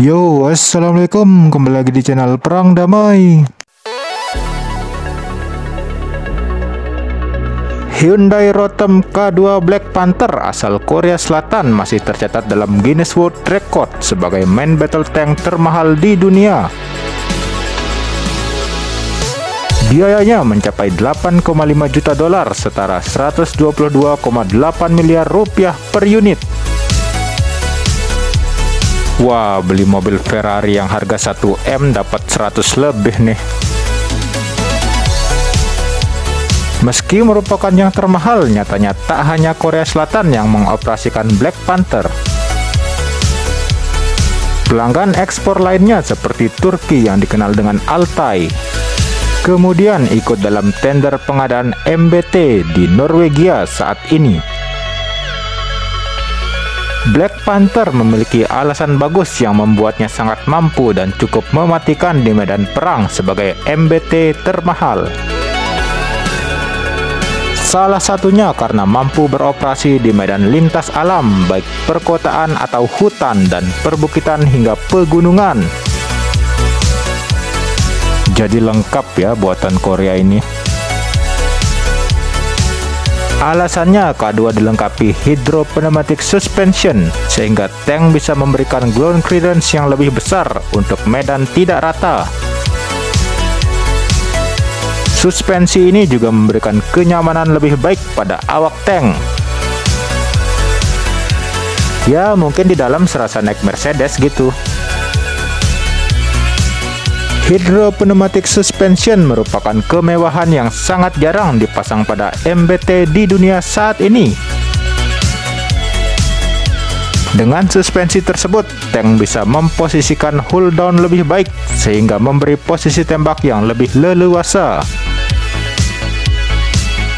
Yo, assalamualaikum, kembali lagi di channel Perang Damai. Hyundai Rotem K2 Black Panther asal Korea Selatan masih tercatat dalam Guinness World Record sebagai main battle tank termahal di dunia. Biayanya mencapai 8,5 juta dolar setara 122,8 miliar rupiah per unit. Wah, beli mobil Ferrari yang harga 1M dapat 100 lebih nih. Meski merupakan yang termahal, nyatanya tak hanya Korea Selatan yang mengoperasikan Black Panther. Pelanggan ekspor lainnya seperti Turki yang dikenal dengan Altai. Kemudian ikut dalam tender pengadaan MBT di Norwegia saat ini. Black Panther memiliki alasan bagus yang membuatnya sangat mampu dan cukup mematikan di medan perang sebagai MBT termahal. Salah satunya karena mampu beroperasi di medan lintas alam, baik perkotaan atau hutan dan perbukitan hingga pegunungan. Jadi lengkap ya buatan Korea ini. Alasannya K2 dilengkapi hydropneumatic suspension sehingga tank bisa memberikan ground clearance yang lebih besar untuk medan tidak rata. Suspensi ini juga memberikan kenyamanan lebih baik pada awak tank. Ya, mungkin di dalam serasa naik Mercedes gitu. Hydropneumatic suspension merupakan kemewahan yang sangat jarang dipasang pada MBT di dunia saat ini. Dengan suspensi tersebut, tank bisa memposisikan hull down lebih baik sehingga memberi posisi tembak yang lebih leluasa.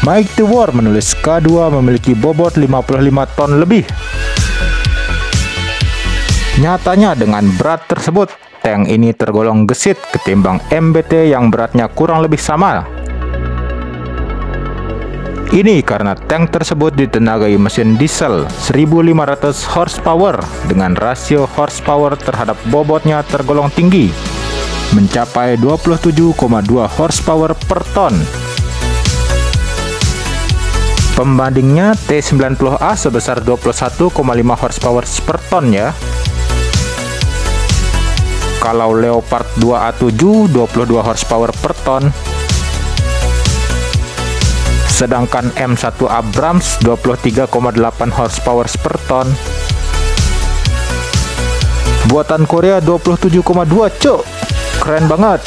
Mike The War menulis K2 memiliki bobot 55 ton lebih. Nyatanya dengan berat tersebut, tank ini tergolong gesit ketimbang MBT yang beratnya kurang lebih sama. Ini karena tank tersebut ditenagai mesin diesel 1500 horsepower dengan rasio horsepower terhadap bobotnya tergolong tinggi, mencapai 27,2 horsepower per ton. Pembandingnya T90A sebesar 21,5 horsepower per ton ya. Kalau Leopard 2A7, 22 horsepower per ton. Sedangkan M1 Abrams, 23,8 horsepower per ton. Buatan Korea 27,2, cuk. Keren banget.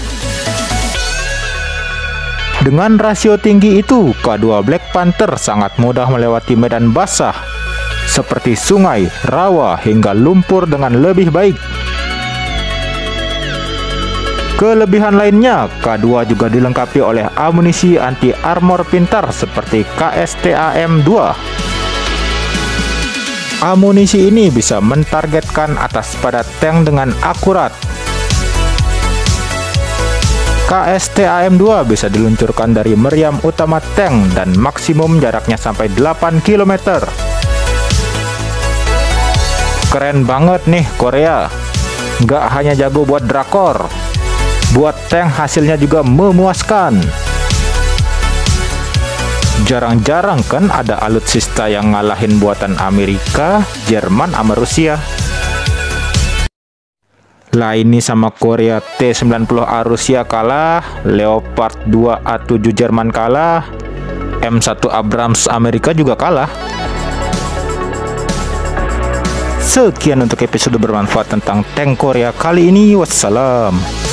Dengan rasio tinggi itu, K2 Black Panther sangat mudah melewati medan basah, seperti sungai, rawa, hingga lumpur dengan lebih baik. Kelebihan lainnya, K2 juga dilengkapi oleh amunisi anti-armor pintar seperti KSTAM2. Amunisi ini bisa mentargetkan atas pada tank dengan akurat. KSTAM2 bisa diluncurkan dari meriam utama tank dan maksimum jaraknya sampai 8 km. Keren banget nih Korea. Nggak hanya jago buat drakor, buat tank hasilnya juga memuaskan. Jarang-jarang kan ada alutsista yang ngalahin buatan Amerika, Jerman, sama Rusia. Lah ini sama Korea T90A Rusia kalah, Leopard 2A7 Jerman kalah, M1 Abrams Amerika juga kalah. Sekian untuk episode bermanfaat tentang tank Korea kali ini. Wassalam.